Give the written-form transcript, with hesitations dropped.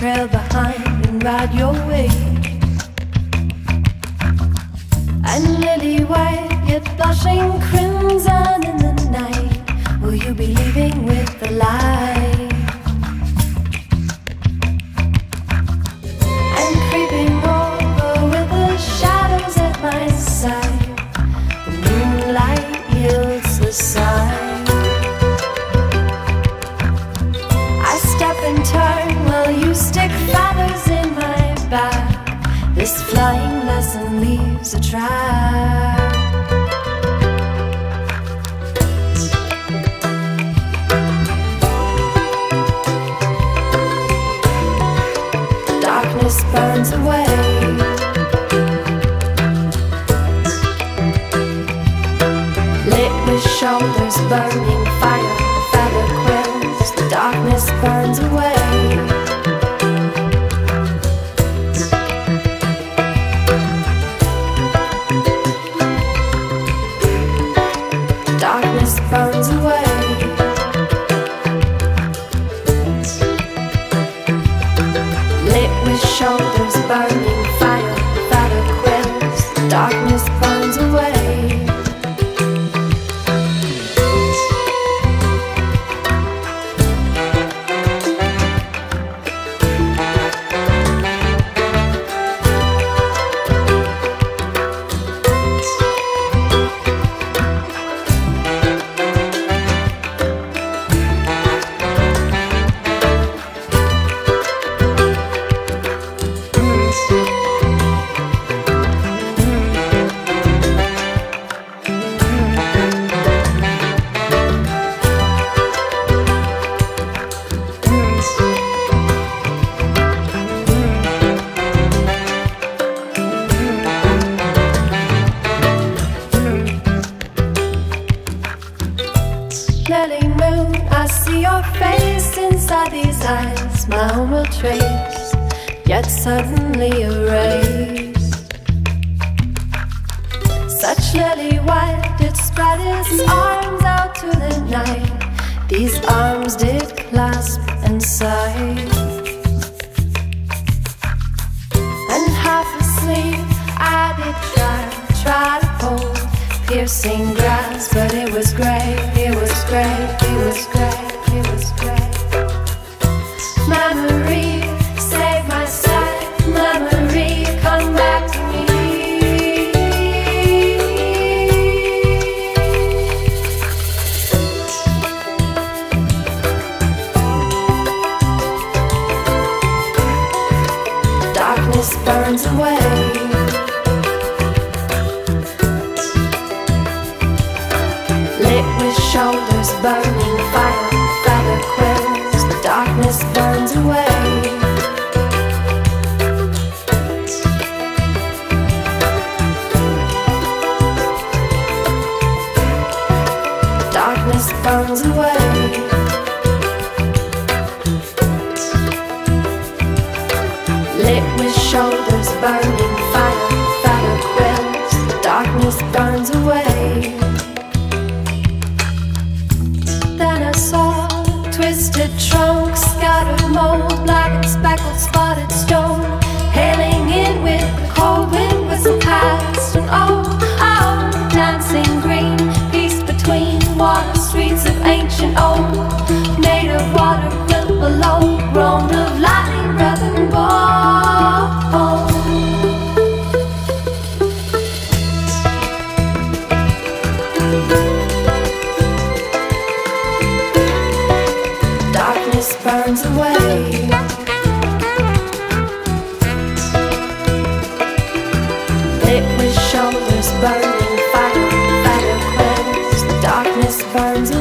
trail behind and ride your wave. And lily white, yet blushing crimson in the night, will you be leaving with the light? And creeping over with the shadows at my side, the moonlight yields the sign. I step and turn while you stick feathers in my back. This flying lesson leaves a track. Darkness burns away. Shoulders burning fire, feather quills, the darkness burns away. The darkness burns away. Lit with shoulders burning fire, feather quills, the darkness burns away. Lily moon, I see your face inside these eyes, my own will trace, yet suddenly erase. Such lily white did spread its arms out to the night, these arms did clasp and sigh. And half asleep I did try to hold piercing grass, but it was grey, it was grey, it was grey, it was grey. Memory, save my sight, memory, come back to me. The darkness burns away. Shoulders burning fire, feather quills, the darkness burns away. The darkness burns away. Lit with shoulders burning fire, feather quills, the darkness burns away. Twisted trunk, scattered mold, black and speckled spotted stone, hailing in with the cold wind was the past. And oh, oh, dancing green, peace between water streets of ancient old, made of water, built below, roamed of lightning, breath and bone. Burns away. Liquid shoulders burning fire, fire quills, the darkness burns away.